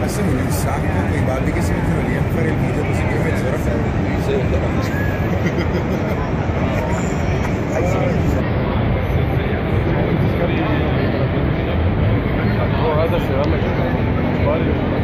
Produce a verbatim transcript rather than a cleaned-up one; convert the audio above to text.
Ma sono un sacco quei babbi che si mettono lì a fare il video così che mezz'ora fa. Sì,